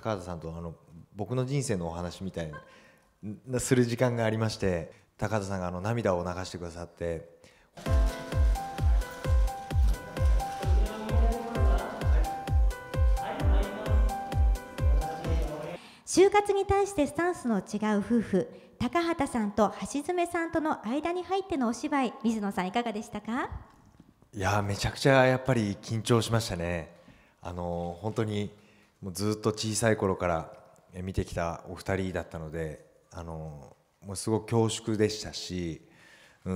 高畑さんと僕の人生のお話みたいなする時間がありまして、高畑さんが涙を流してくださって、就活に対してスタンスの違う夫婦、高畑さんと橋爪さんとの間に入ってのお芝居、水野さんいかがでしたか？いや、めちゃくちゃやっぱり緊張しましたね。本当にもうずっと小さい頃から見てきたお二人だったので、もうすごく恐縮でしたし、ど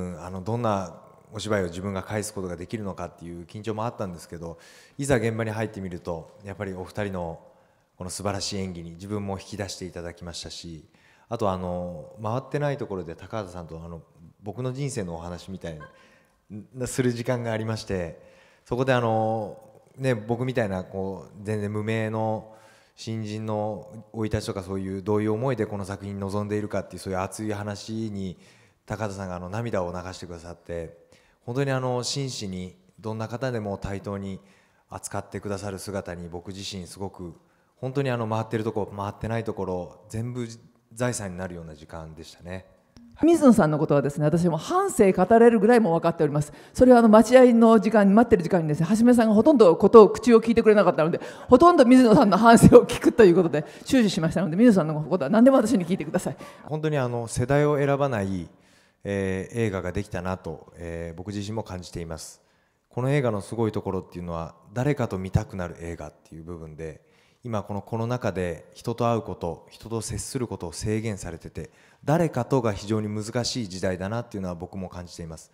んなお芝居を自分が返すことができるのかっていう緊張もあったんですけど、いざ現場に入ってみるとやっぱりお二人のこの素晴らしい演技に自分も引き出していただきましたし、あと回ってないところで高畑さんと僕の人生のお話みたいなする時間がありまして、そこでね、僕みたいなこう全然無名の新人の生い立ちとか、そういうどういう思いでこの作品に臨んでいるかっていう、そういう熱い話に高畑さんが涙を流してくださって、本当に真摯にどんな方でも対等に扱ってくださる姿に、僕自身すごく本当に回ってるところ回ってないところ全部財産になるような時間でしたね。水野さんのことはですね、私も半生語れるぐらいも分かっております。それは待合の時間に、待ってる時間にですね、橋爪さんがほとんど口を聞いてくれなかったので、ほとんど水野さんの半生を聞くということで終始しましたので、水野さんのことは何でも私に聞いてください。本当に世代を選ばない、映画ができたなと、僕自身も感じています。この映画のすごいところっていうのは、誰かと見たくなる映画っていう部分で、今このコロナ禍で人と会うこと、人と接することを制限されてて、誰かとが非常に難しい時代だなっていうのは僕も感じています。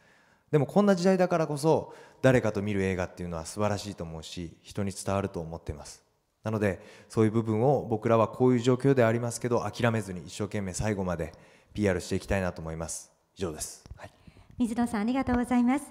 でもこんな時代だからこそ、誰かと見る映画っていうのは素晴らしいと思うし、人に伝わると思っています。なのでそういう部分を、僕らはこういう状況でありますけど諦めずに、一生懸命最後まで PR していきたいなと思います。以上です。はい、水野さんありがとうございます。